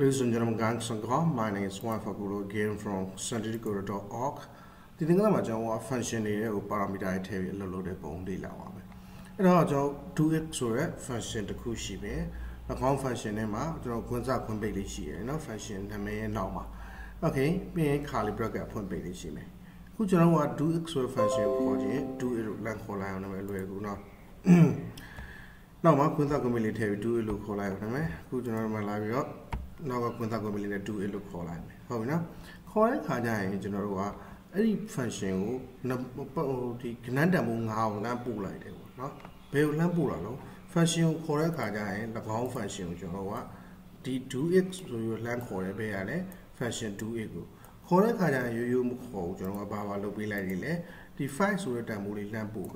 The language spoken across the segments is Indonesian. Ladies and gentlemen, Gang Sangha. My name is Waifa Guru again from sanjitguru.org. Di tengah macam apa function ini, uparamitaya tebi lelode pungli lawa. Ina jauh 2x sore function terkusi me. Nakang function ni mah, jauh kunci pun beli sih. Ina function kami nama. Okay, me kali berapa pun beli sih me. Kujuran wah 2x sore function kodi 2 lang kolai orang me luar guna. Nama kunci aku beli tebi 2 lu kolai orang me. Kujuran malah biar. นอกจากคุณตาคุณมีเล่น hari 2 function เนี่ยก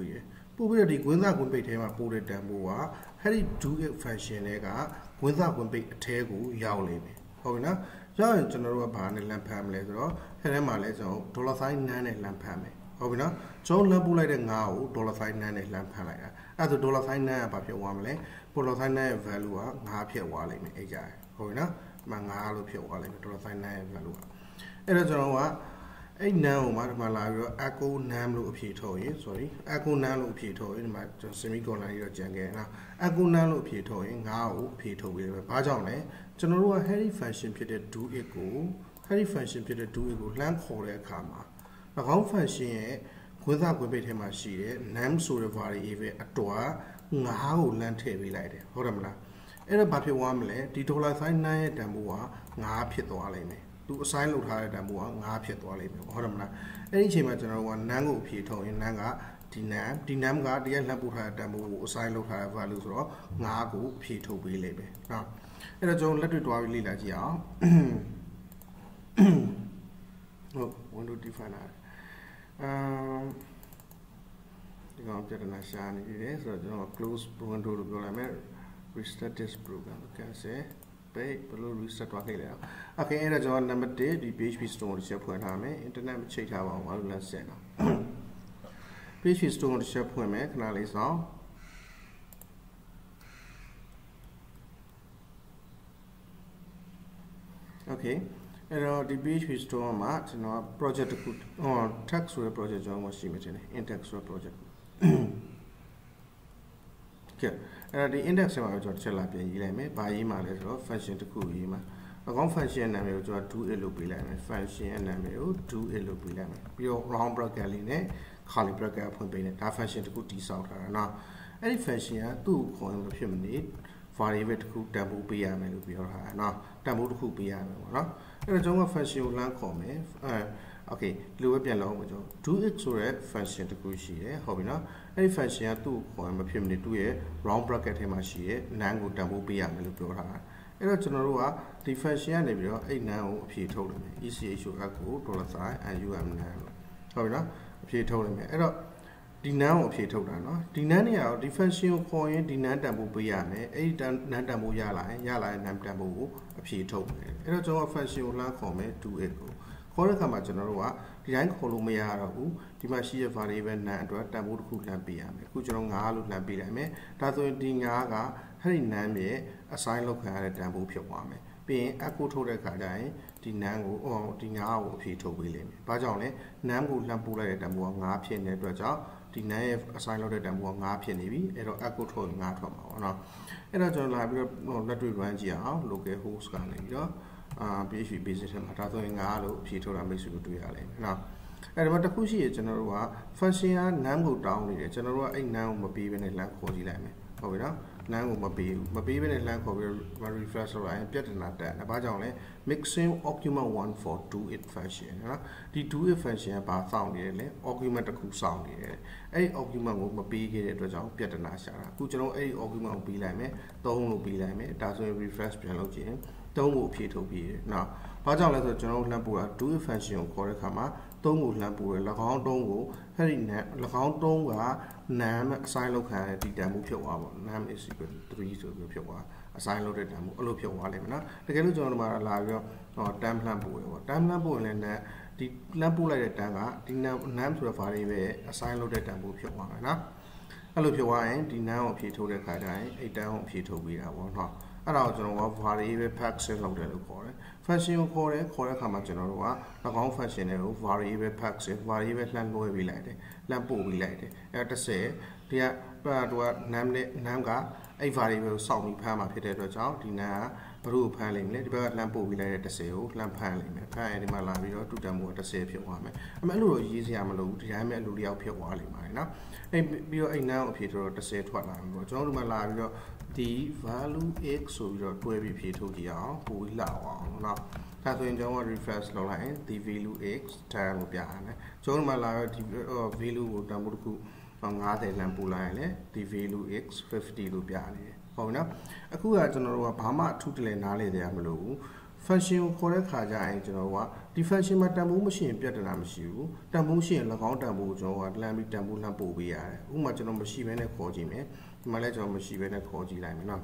็ I know Malayo, Ako Namlu Pietoi, sorry, Ako Nalu Pietoi, my semicona Jangana, Ako Nalu Pietoi, now Pieto will Pajone, General Harry Fashion Peter 2 Ego, Harry Fashion Peter 2 Ego, Lamp Hole Kama. The Hong Fashion, without Gobet Machine, Nam Suravari Eve Atua, Nahau Lante Vilade, Horamla. And a Papi Wamle, Ditola Sinai Damua, Nah Pieto Alene. ตัวไซน์หลุดหาได้ตามบัวงาผิดตัวเลย close window โปรแกรม restart this program okay baik perlu reset lagi lah. Oke, ini adalah nomor D di PHP Store disiapkan kami. Internet cek awal awal lansia. PHP Store disiapkan kami kenal isau. Oke, ini adalah di PHP Store mat, nama project aku, oh text web project jangan masih macam ni, index web project. Oke. Di indeks yang ada cerita apa yang ini, bayi mana itu function terkui mana. Kalau function nama itu ada 2 LOP lama, function nama itu 2 LOP lama. Biar orang berkali ni, kali berkali pun begini. Tapi function terkui disau lah. Nah, ini function tu kau yang macam ni, variable terkui tamu biar mana biar. Nah, tamu terkui biar mana. Ini jangan function ulang kau me. Oke, luar biasa lah macam tu. 2x sore function terkui sih, hobi na. Ini function tu kau yang macam ni tu ye. Round bracket masih, nanggu tamu biar melupur ha. Ini cenderung di function ni beliau ini nanggu pietau leme. Isi isu aku tolak saya, aku am nanggu. Tapi na pietau leme. Ini di nanggu pietau dah no. Di nanggu ya, di function kau yang di nanggu tamu biar me. Ini nanggu tamu yalai nanggu tamu pietau. Ini cenderung function ulang kau me 2x. Kalau kamu cenderung di lain kolom yang aku di masih variable nan dua tamu kulit lampi ame, kucing ngalut lampi ame, tapi di ngaga hari nami asal lokal tamu piawa ame, pih aku thora kadai di nanggu oh di ngau piawa beli ame, pasal ni nanggu lampu lada tamu ngapian ni dua jauh di nai asal lada tamu ngapian ni bi, erok aku thora ngatu mau, no, erok jangan lagi ladu banjir, lokai host kan ni jo. PHP business sama tato yang ngalu pietau ramai suku tu ya lain. Nah, ada macam tu sih, cenderung function nanggu down ni, cenderung ini nanggu mapi bener lang kau di lain. Kau bilang nanggu mapi bener lang kau baru refresh orang, tiada nada. Nampak jauh ni maximum argument 1 for 2x function. Nah, di 2x function apa sound ni le, argument aku sound ni le. Ini argument aku mapi ni tu jauh tiada nada. Kau cenderung ini argument aku bilang ni, tahun aku bilang ni, tato yang refresh bilang je. ต้องหมู่ผีโทบีเนาะพอจองแล้วตัวจนเราลำปูอ่ะ2 function โคได้คำมาต้องหมู่ลำปูแล้วก็ต้องหมู่ให้นี่ลำปูตรงหมู่ assign ลงกันได้ data หมู่ဖြစ်သွားပါเนาะ is equal 3 ဆိုပြီးဖြစ်သွား assign လုပ်တဲ့ data หมู่အလုပ်ဖြစ်သွားတယ်เนาะတကယ်လို့ကျွန်တော်တို့မှာလာပြီးတော့ term လှမ်းပူရယ်ပေါ့ term လှမ်းပူရင်လည်း ဒီ term ပူလိုက်တဲ့တန်းကဒီ term ဆိုတဲ့ variable assign လုပ်တဲ့ term ပူဖြစ်သွားတယ်เนาะအဲ့လိုဖြစ်သွားရင်ဒီ noun ကိုဖြည့်ထုတ်တဲ့ခါတိုင်း အဲ့ down ကိုဖြည့်ထုတ်ပေးတာပေါ့เนาะ The value x so your 2 to the law. That's when you refresh line the value x time piano. So my value the value x 50 rupiah. Oh no, a good general Pama tutile nale de Amalo. Function correct Haja in Genoa. The function matamu machine Piatanams you. Tamushi and Lagondamu, and Lambic Tambu Lampo Via. Umachano machine and a cojime. Malaysia machine and a coji lamina.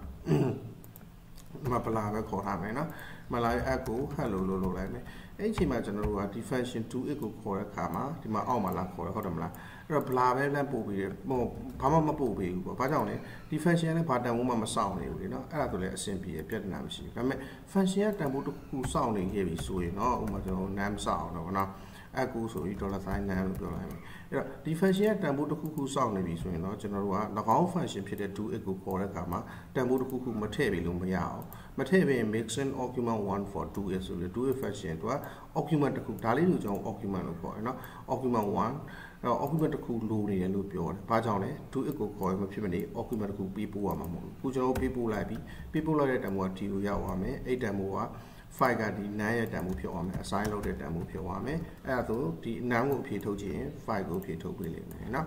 Mapalava coramena. Malay echo, hello, lolo lame. H. Imagino, the function two echo correct Kama, the Maomala correct Hodomla. Raplave Lampo, more Pama Mapobi, Padone. The function and Padamuma sounding, you know, Adolescent simply Piatanams you. I mean, function Tambu sounding heavy, so you know, Umajo Nam sound or not. Aku so itu lah saya nampak dalam. Ya, di fase tamu tu kuku sang ni bisu ni, jenama wa nakau fase pihak tu ego kore kama tamu tu kuku mete belum bayar. Mete be mixen argument 1 for 2 esok le dua fase tu wa argument tu kuku tali tu jauh argument tu kau, na argument 1, na argument tu kuku lu ni lu pior. Pasal ni tu ego kore macam ni argument tu kuku pipu ama mon. Kujau pipu lagi tamu tu dia awam, eh tamu wa. Faiga di naya damu pio ame, asai lo de damu pio ame, atau di namu pio toji, faigo pio toji lena.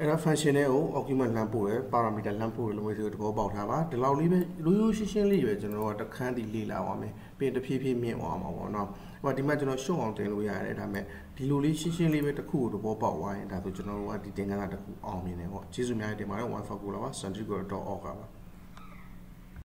Era fashionnya o, argument lampu eh, parameter lampu lomai tu ko bau thawa, terlalu libe, luyu sih sih libe, jenro ada kandi lila ame, pede pipi mie ame wana. Wadima jenro show orang telu ya, ada ame, di luyu sih sih libe terku tu ko bau ame, dah tu jenro wadi dengar ada ku ame ni, cizu mie ada mana, wafakulawa, sanjigor do okawa.